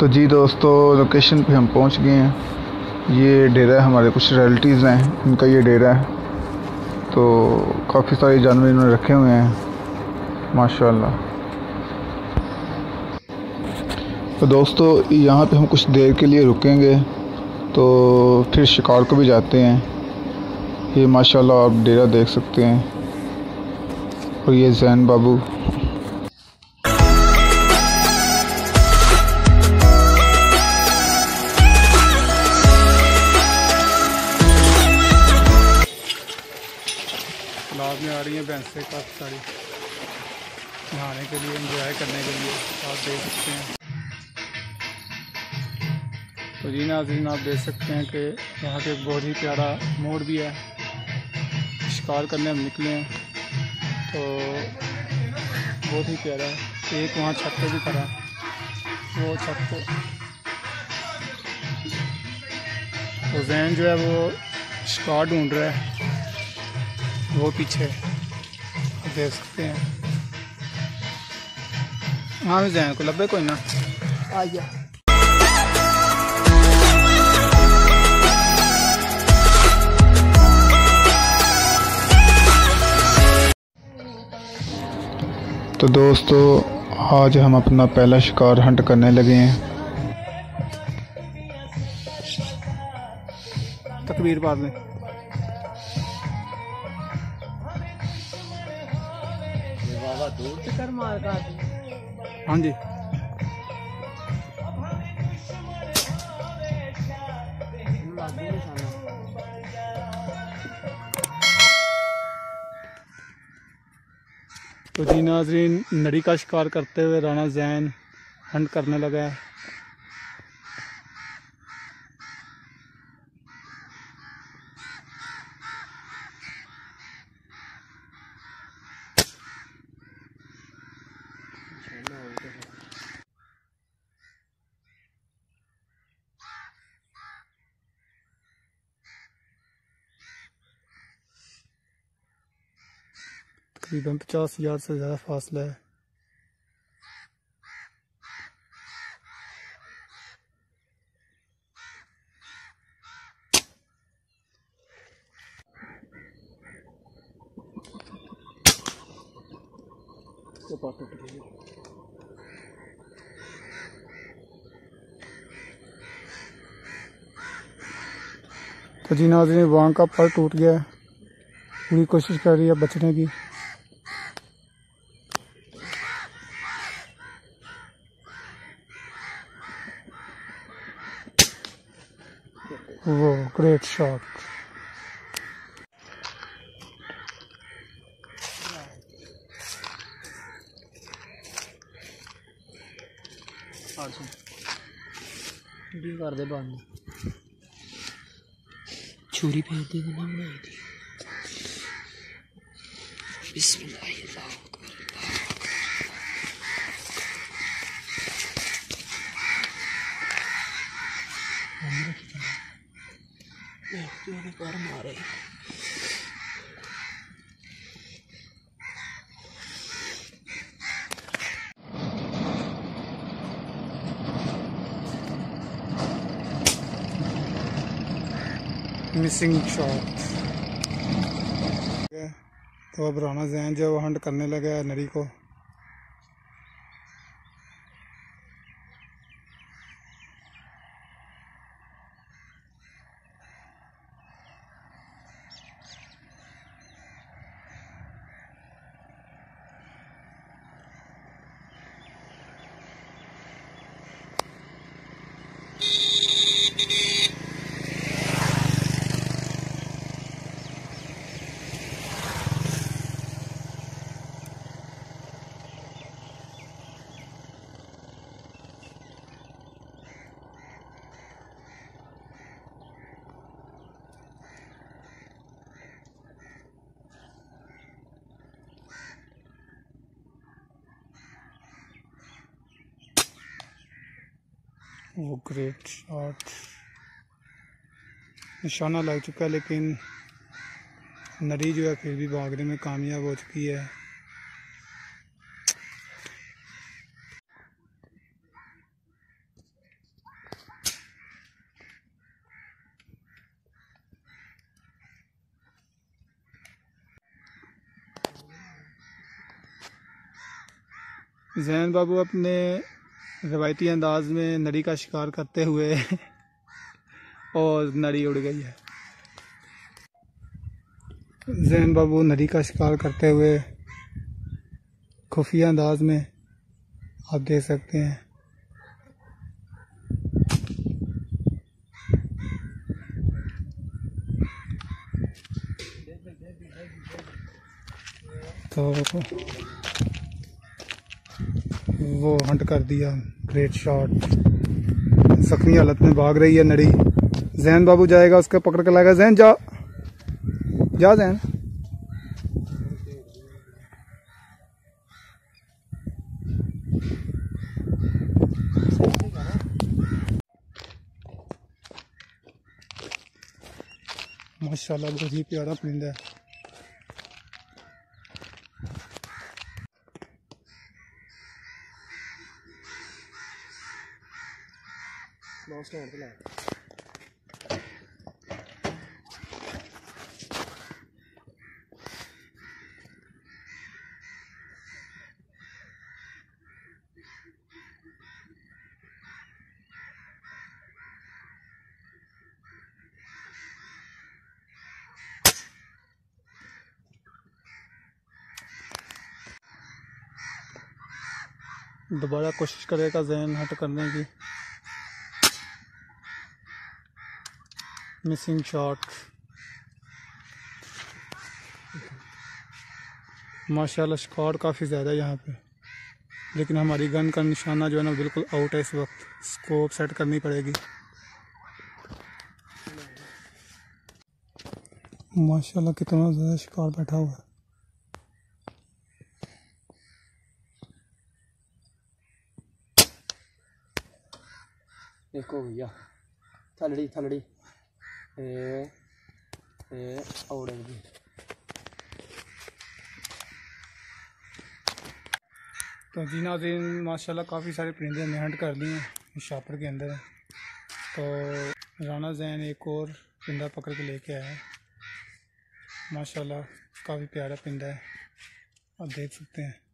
तो जी दोस्तों, लोकेशन पे हम पहुंच गए हैं। ये डेरा हमारे कुछ रियल्टीज़ हैं, उनका ये डेरा है। तो काफ़ी सारे जानवर इन्होंने रखे हुए हैं माशाल्लाह। तो दोस्तों यहाँ पे हम कुछ देर के लिए रुकेंगे, तो फिर शिकार को भी जाते हैं। ये माशाल्लाह आप डेरा देख सकते हैं, और ये जैन बाबू। तालाब में आ रही हैं भैंसें काफ़ी सारी नहाने के लिए, इंजॉय करने के लिए। आप देख सकते हैं। तो जी नाज़रीन, आप देख सकते हैं कि यहाँ पे बहुत ही प्यारा मोड़ भी है। शिकार करने हम निकले हैं तो बहुत ही प्यारा है। एक वहाँ छत पे भी खड़ा, वो छत पे तो जैन जो है वो शिकार ढूंढ रहा है, वो पीछे देख सकते हैं। हाँ जैन को लब्बे कोई ना आ गया। तो दोस्तों आज हम अपना पहला शिकार हंट करने लगे हैं। तकबीर बाद में हाँ जी। तो जी नाज़रीन, नड़ी का शिकार करते हुए राणा जैन हंट करने लगा है। तकरीबन 50 यार्ड से ज़्यादा फासला है। तो जी नाज़रीन, वांग का पर टूट गया है, पूरी कोशिश कर रही है बचने की। वो ग्रेट शॉट। कर दे बंद, छुरी फेंक दी मैंने। बिस्मिल्लाह। मारे मिसिंग शॉट। तो अब राणा जैन जो वो हंट करने लगा है नरी को। वो ग्रेट शॉट। निशाना लग चुका है, लेकिन नरी जो है फिर भी भागने में कामयाब हो चुकी है। जैन बाबू अपने रवायती अंदाज में नड़ी का शिकार करते हुए और नड़ी उड़ गई है। जैन बाबू नड़ी का शिकार करते हुए खुफिया अंदाज में आप देख सकते हैं। तो वो हंट कर दिया, ग्रेट शॉट। जख्मी हालत में भाग रही है नड़ी। जैन बाबू जाएगा, उसका पकड़ के लाएगा। जैन जा, जा जैन। माशाल्लाह बहुत ही प्यारा परिंदा है। दोबारा कोशिश करेगा जहन हट करने की। Missing shot. माशाल्लाह स्कोर काफ़ी ज़्यादा है यहाँ पे, लेकिन हमारी गन का निशाना जो है ना बिल्कुल आउट है इस वक्त। स्कोप सेट करनी पड़ेगी। माशाल्लाह कितना ज़्यादा शिकार बैठा हुआ है। देखो भैया थलड़ी थलड़ी और तो जी नाज़रीन माशाल्लाह काफ़ी सारे परिंदे ने हंट कर लिए हैं शॉपर के अंदर। तो राणा जैन एक और परिंदा पकड़ के लेके आया है। माशाल्लाह काफ़ी प्यारा परिंदा है, आप देख सकते हैं।